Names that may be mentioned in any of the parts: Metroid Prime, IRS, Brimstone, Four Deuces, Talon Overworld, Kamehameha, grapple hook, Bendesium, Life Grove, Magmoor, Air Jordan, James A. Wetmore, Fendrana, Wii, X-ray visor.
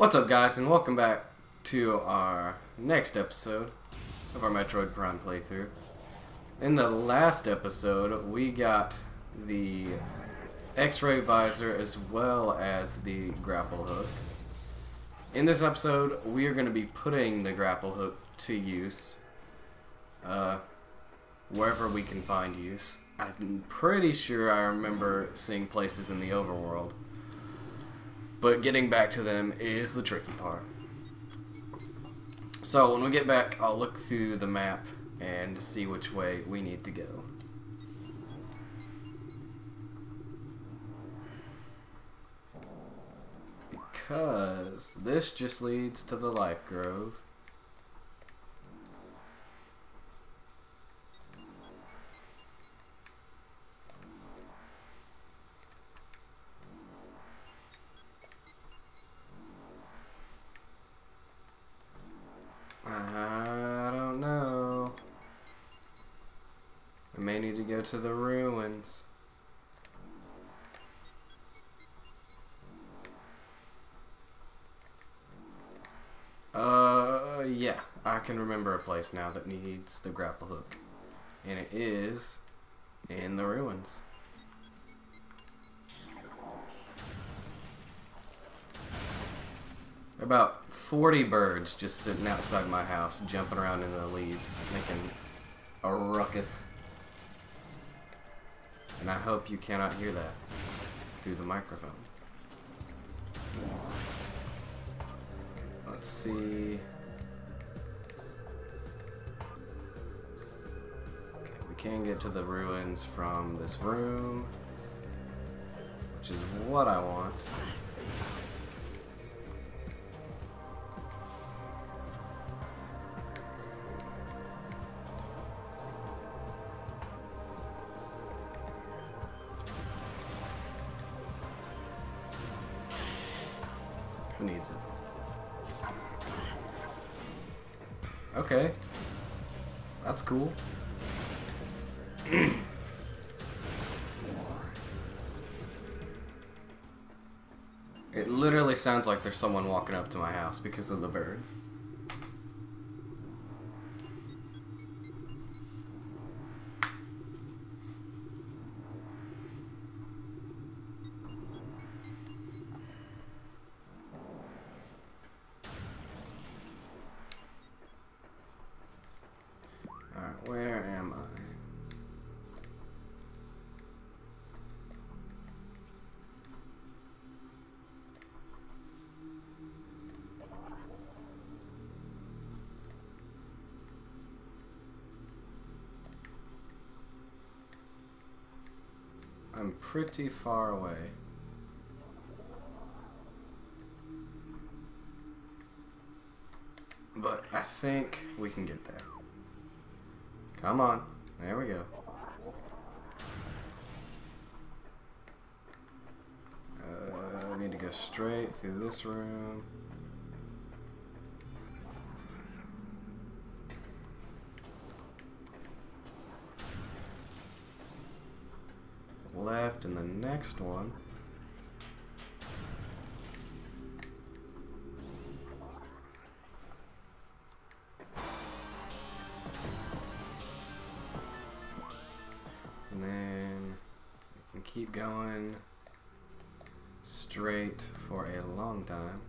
What's up, guys, and welcome back to our next episode of our Metroid Prime playthrough. In the last episode, we got the X-ray visor as well as the grapple hook. In this episode, we are going to be putting the grapple hook to use wherever we can find use. I'm pretty sure I remember seeing places in the overworld, but getting back to them is the tricky part. So when we get back, I'll look through the map and see which way we need to go. Because this just leads to the Life Grove. Go to the ruins. Yeah, I can remember a place now that needs the grapple hook, and it is in the ruins. About 40 birds just sitting outside my house, jumping around in the leaves, making a ruckus. And I hope you cannot hear that through the microphone. Let's see. Okay, we can get to the ruins from this room, which is what I want. Who needs it? Okay. That's cool. It literally sounds like there's someone walking up to my house because of the birds. Where am I? I'm pretty far away. But I think we can get there. Come on. There we go. I need to go straight through this room. Left in the next one. Keep going straight for a long time.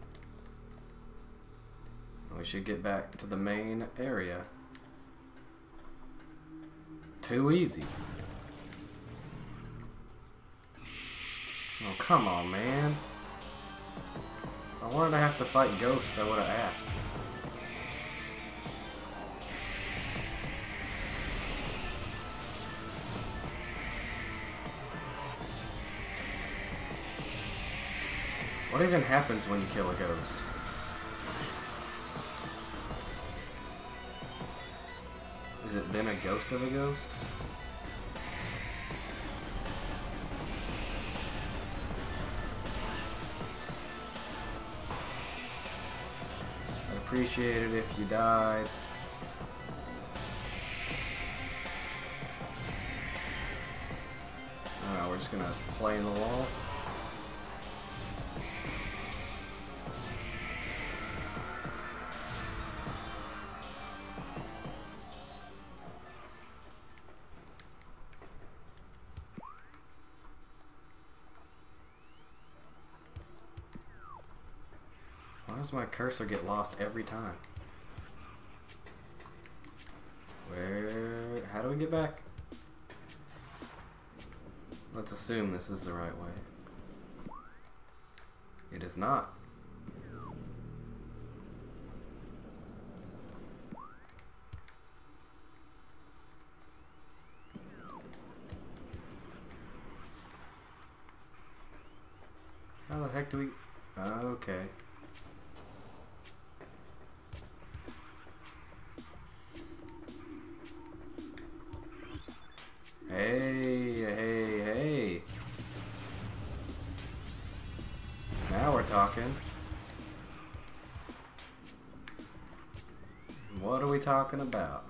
We should get back to the main area. Too easy. Oh, come on, man. If I wanted to have to fight ghosts, I would have asked. What even happens when you kill a ghost? Is it then a ghost of a ghost? I'd appreciate it if you died. Alright, we're just gonna play in the walls. Why does my cursor get lost every time? Where? How do we get back? Let's assume this is the right way. It is not. How the heck do we... Okay. Hey, hey, hey. Now we're talking. What are we talking about?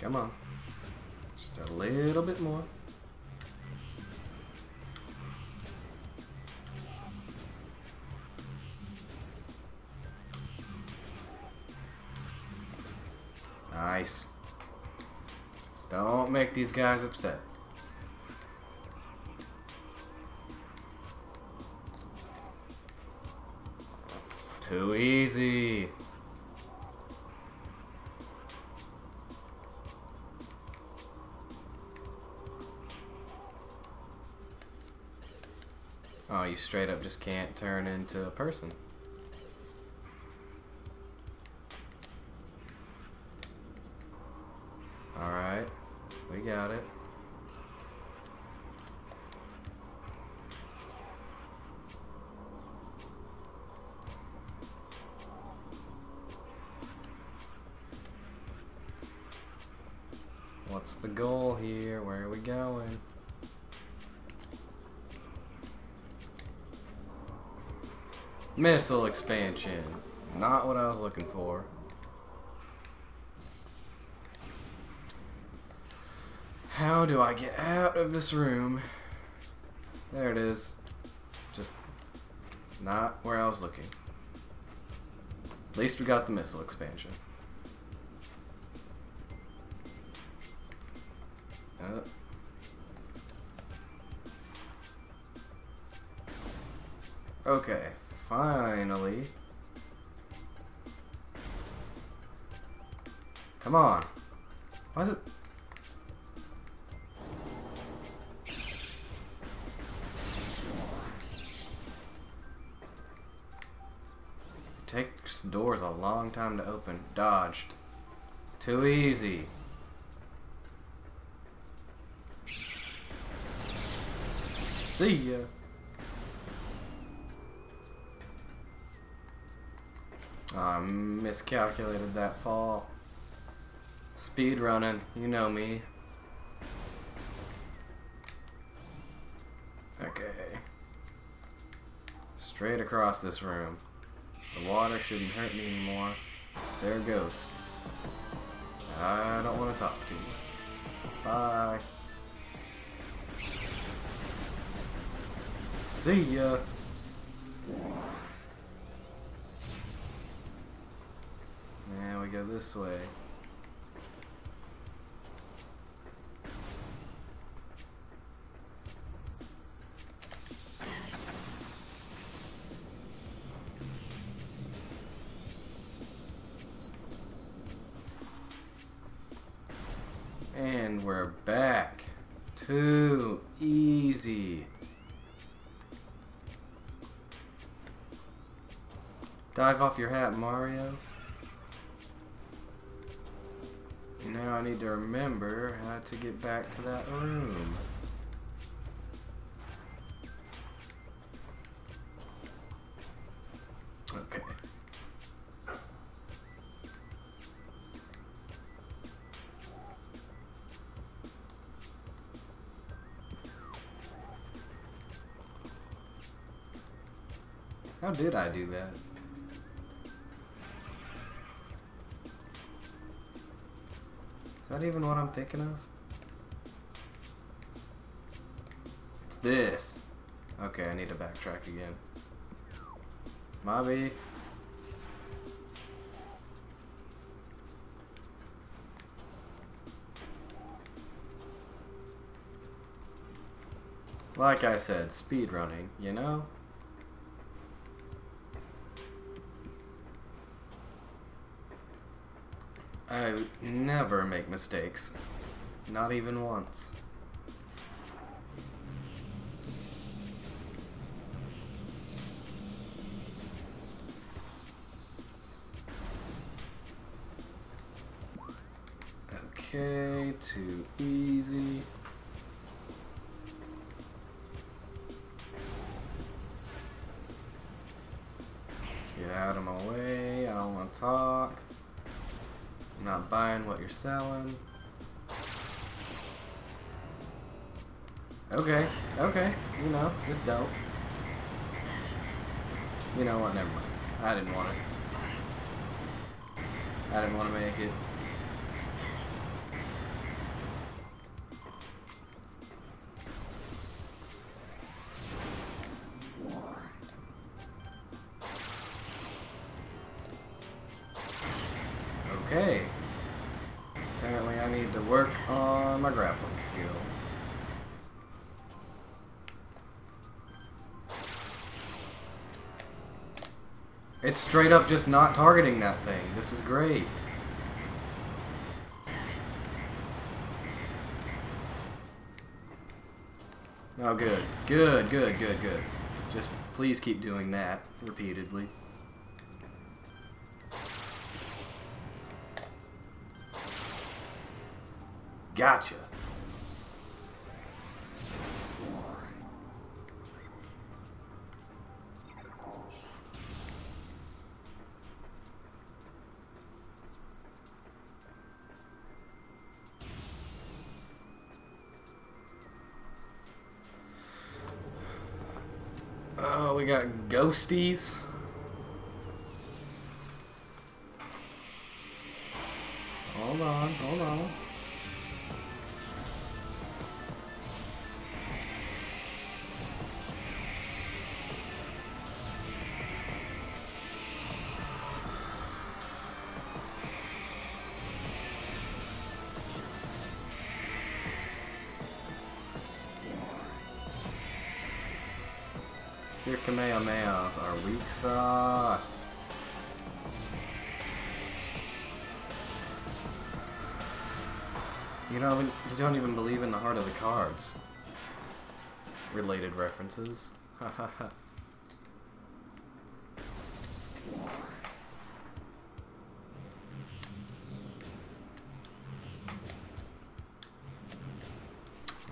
Come on. Just a little bit more. Nice. Just don't make these guys upset. Too easy. Oh, you straight up just can't turn into a person. Alright, we got it. What's the goal here? Where are we going? Missile expansion. Not what I was looking for. How do I get out of this room? There it is. Just not where I was looking. At least we got the missile expansion. Okay. Finally. Come on. Why is it? Takes doors a long time to open. Dodged. Too easy. See ya. I miscalculated that fall. Speed running, you know me. Okay. Straight across this room. The water shouldn't hurt me anymore. They're ghosts. I don't want to talk to you. Bye. See ya. Now we go this way. And we're back. Too easy. Dive off your hat, Mario. Now I need to remember how to get back to that room. Okay. How did I do that? Is that even what I'm thinking of? It's this. Okay, I need to backtrack again. Mave. Like I said, speedrunning, you know? I would never make mistakes. Not even once. Okay, too easy. Get out of my way, I don't want to talk. I'm not buying what you're selling. Okay, okay, you know, just don't. You know what, never mind. I didn't want it. I didn't want to make it. Okay, apparently I need to work on my grappling skills. It's straight up just not targeting that thing. This is great. Oh good, good, good, good, good. Just please keep doing that repeatedly. Gotcha. Oh, we got ghosties. Hold on, hold on. Your Kamehamehas are weak sauce. You know, you don't even believe in the heart of the cards. Related references. Ha ha ha.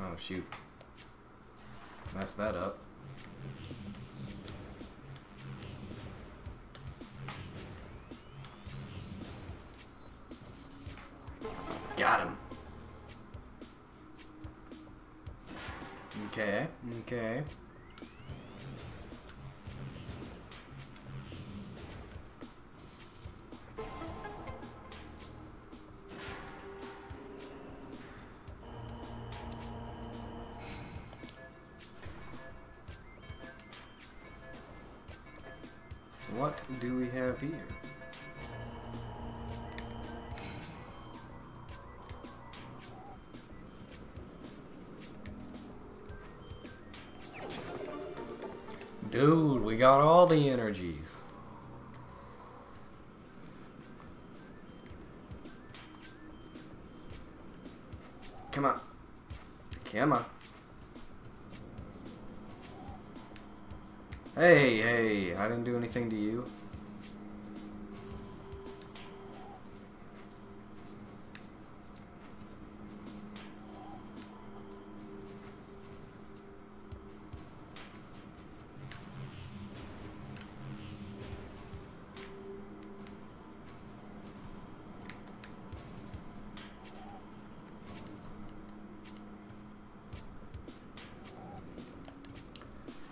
Oh shoot. Messed that up. Got him. Okay, okay. What do we have here? Dude, we got all the energies. Come on. Come on. Hey, hey, I didn't do anything to you.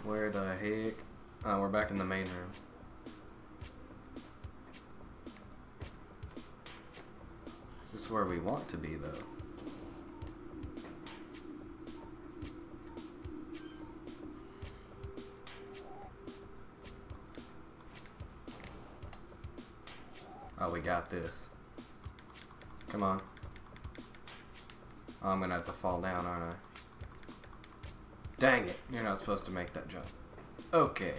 Where the heck? Oh, we're back in the main room. Is this where we want to be, though? Oh, we got this. Come on. Oh, I'm gonna have to fall down, aren't I? Dang it! You're not supposed to make that jump. Okay.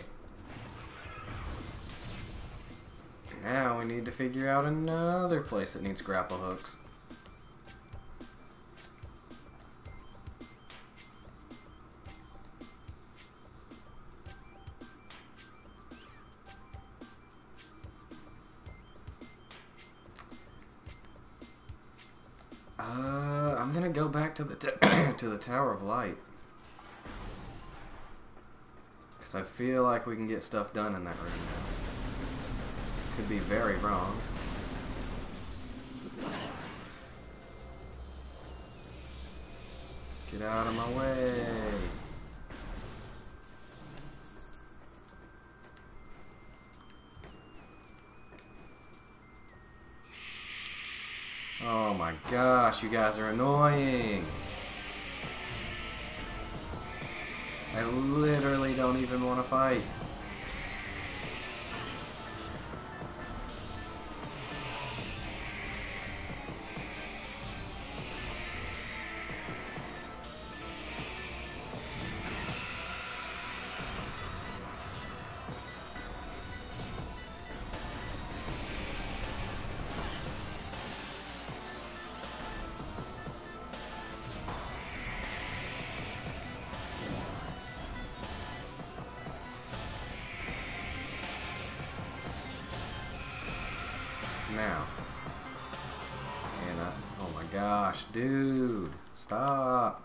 Now we need to figure out another place that needs grapple hooks. I'm gonna go back to the Tower of Light. Because I feel like we can get stuff done in that room now. Could be very wrong. Get out of my way! Oh my gosh, you guys are annoying. I literally don't even want to fight. Now. And oh my gosh, dude, stop.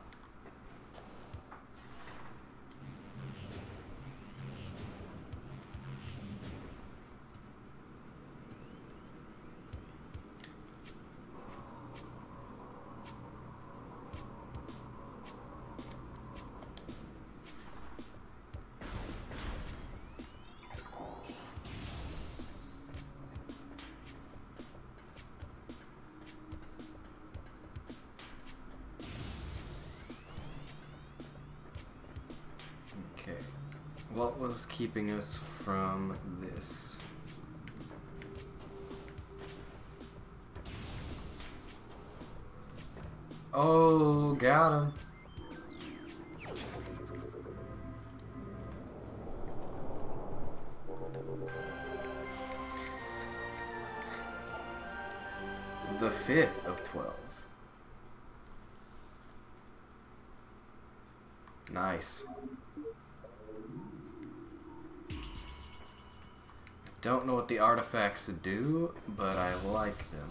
What was keeping us from this? Oh, got him. The 5th of 12. Nice. Don't know what the artifacts do, but I like them.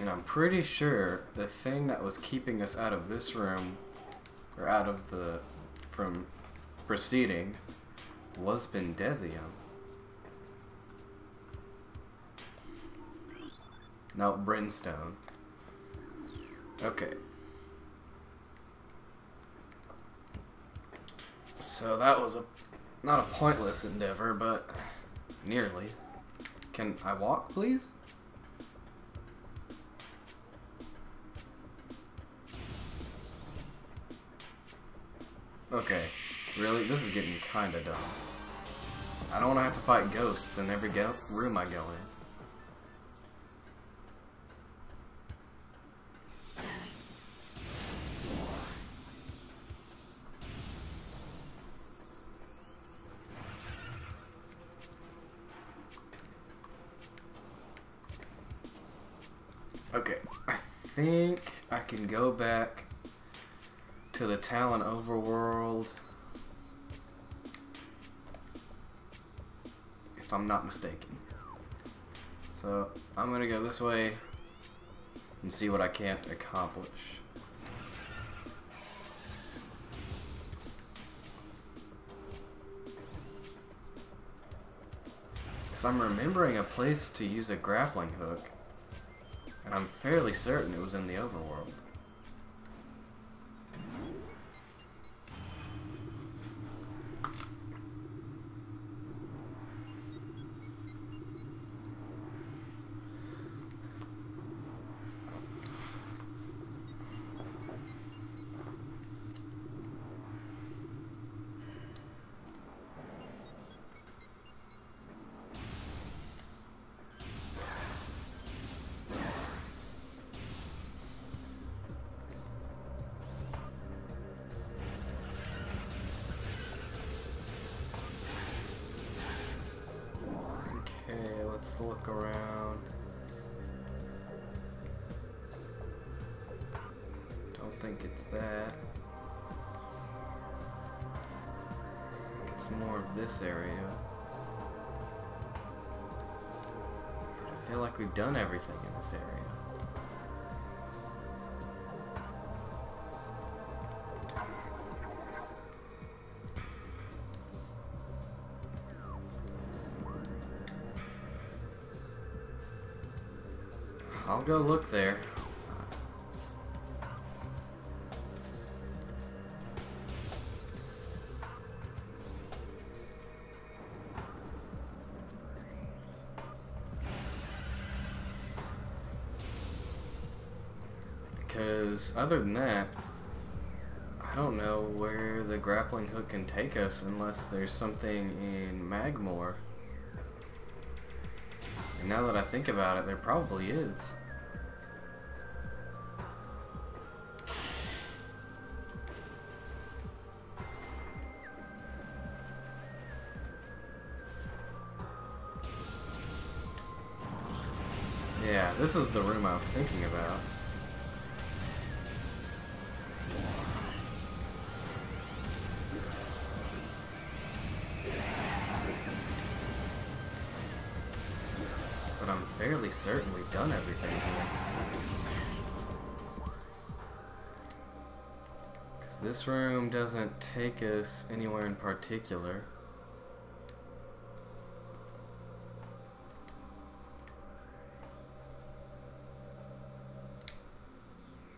And I'm pretty sure the thing that was keeping us out of this room, or out of the, from proceeding, was Bendesium. No, Brimstone. Okay. So that was a, not a pointless endeavor, but nearly. Can I walk, please? Okay, really? This is getting kinda dumb. I don't want to have to fight ghosts in every room I go in. Okay, I think I can go back to the Talon Overworld, if I'm not mistaken. So I'm gonna go this way and see what I can't accomplish. So I'm remembering a place to use a grappling hook. And I'm fairly certain it was in the overworld. Let's look around. Don't think it's that. I think it's more of this area. I feel like we've done everything in this area. I'll go look there. Because other than that, I don't know where the grappling hook can take us unless there's something in Magmoor. Now that I think about it, there probably is. Yeah, this is the room I was thinking about. Fairly certain we've done everything here. Because this room doesn't take us anywhere in particular.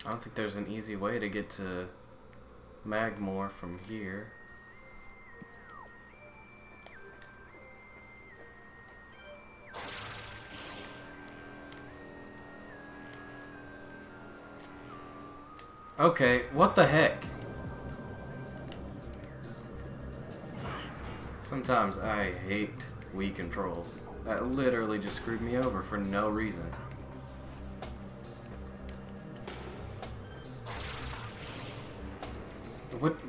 I don't think there's an easy way to get to Magmoor from here. Okay, what the heck? Sometimes I hate Wii controls. That literally just screwed me over for no reason.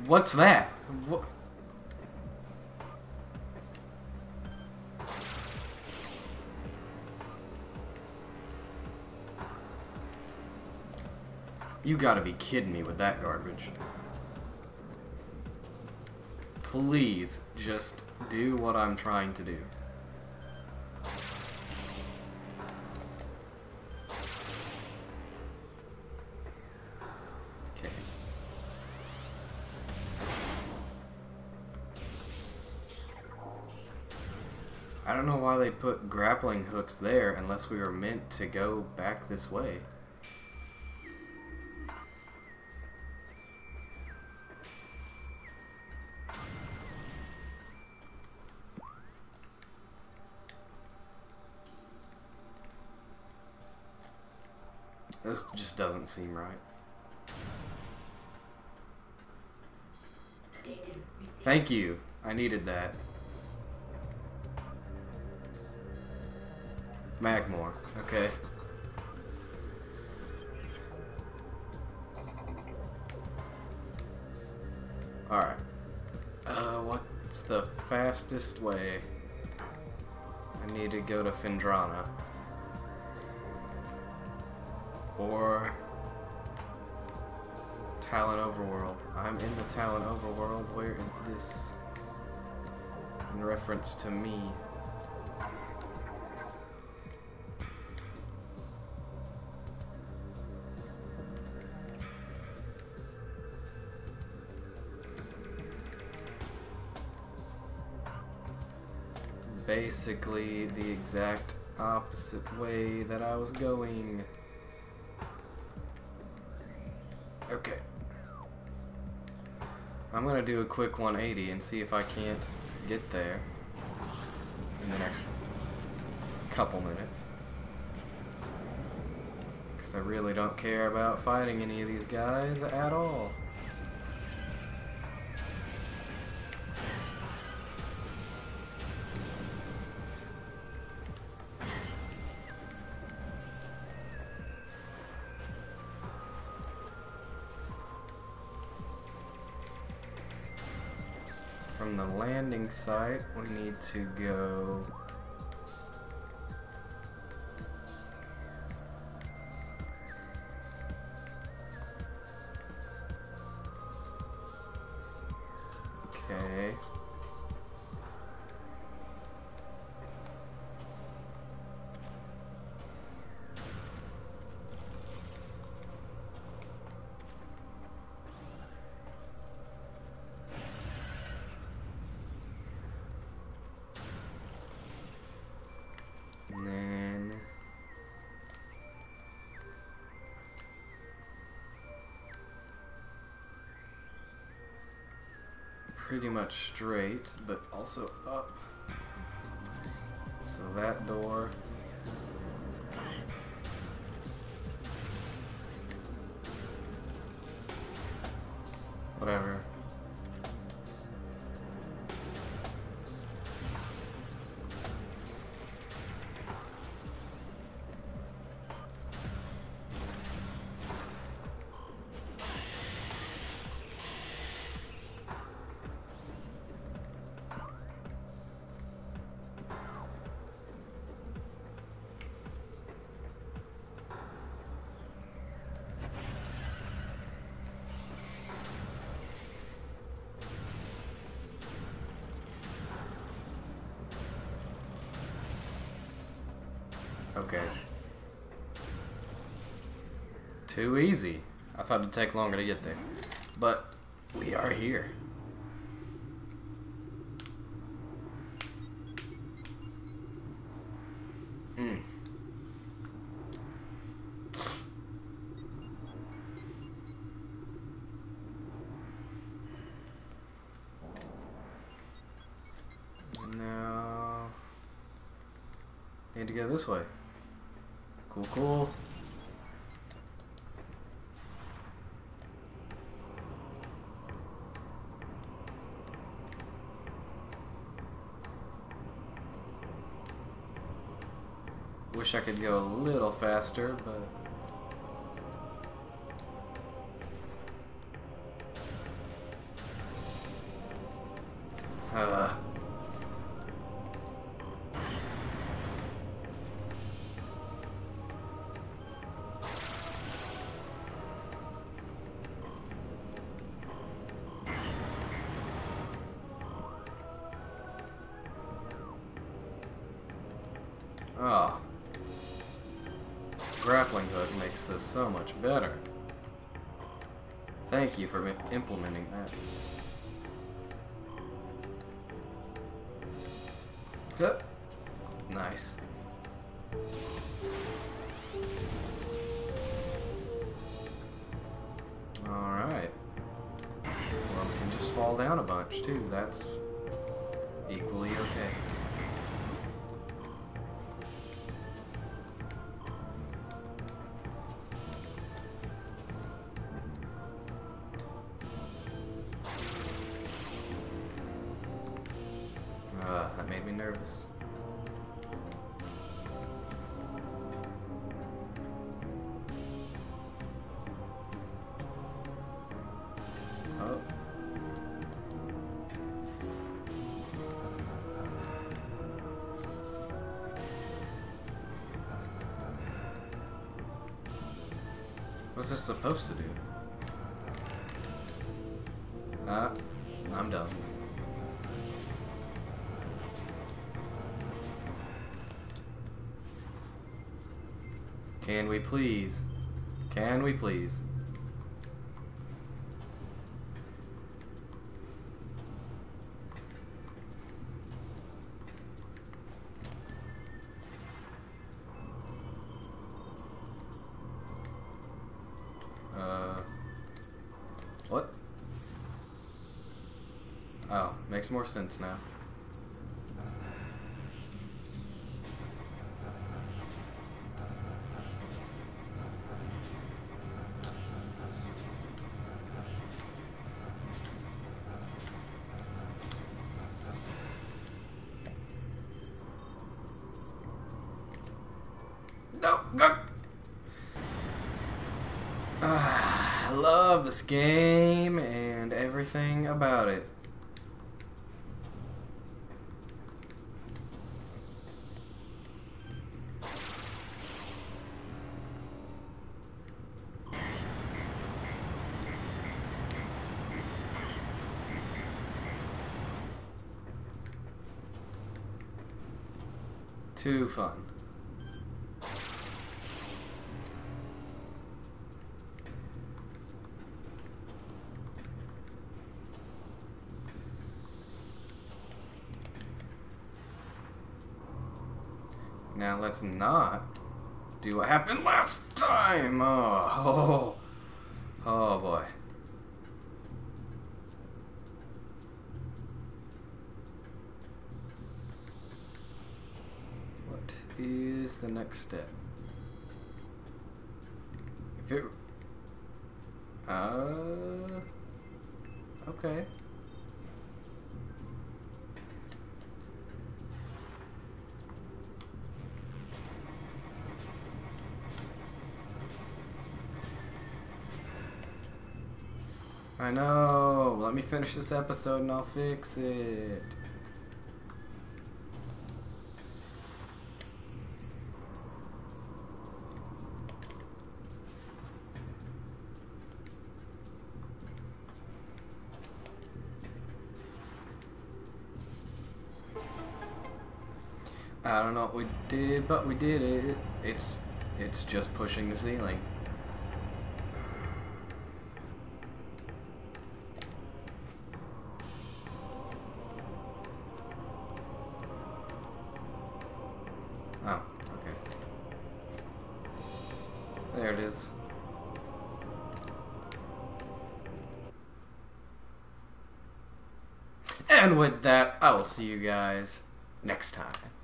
What's that? What? You gotta be kidding me with that garbage. Please just do what I'm trying to do. Okay. I don't know why they put grappling hooks there unless we were meant to go back this way. This just doesn't seem right. Thank you. I needed that. Magmoor. Okay. Alright. What's the fastest way? I need to go to Fendrana. Or Talon Overworld. I'm in the Talon Overworld. Where is this? In reference to me. Basically the exact opposite way that I was going. Okay, I'm gonna do a quick 180 and see if I can't get there in the next couple minutes, because I really don't care about fighting any of these guys at all. From the landing site, we need to go Ok. Pretty much straight, but also up. So that door. Whatever. Okay. Too easy. I thought it'd take longer to get there. But we are here. Now, need to go this way. Cool. Wish I could go a little faster, but oh, grappling hook makes this so much better. Thank you for implementing that. Hup. Nice. Alright. Well, we can just fall down a bunch too. That's equally okay. That made me nervous. Oh. What's this supposed to do? I'm done. Can we please? Can we please? What? Oh, makes more sense now. I love this game and everything about it. Too fun. Now let's not do what happened last time. Oh boy. What is the next step? If it okay. I know. Let me finish this episode and I'll fix it. I don't know what we did, but we did it. It's just pushing the ceiling. And with that, I will see you guys next time.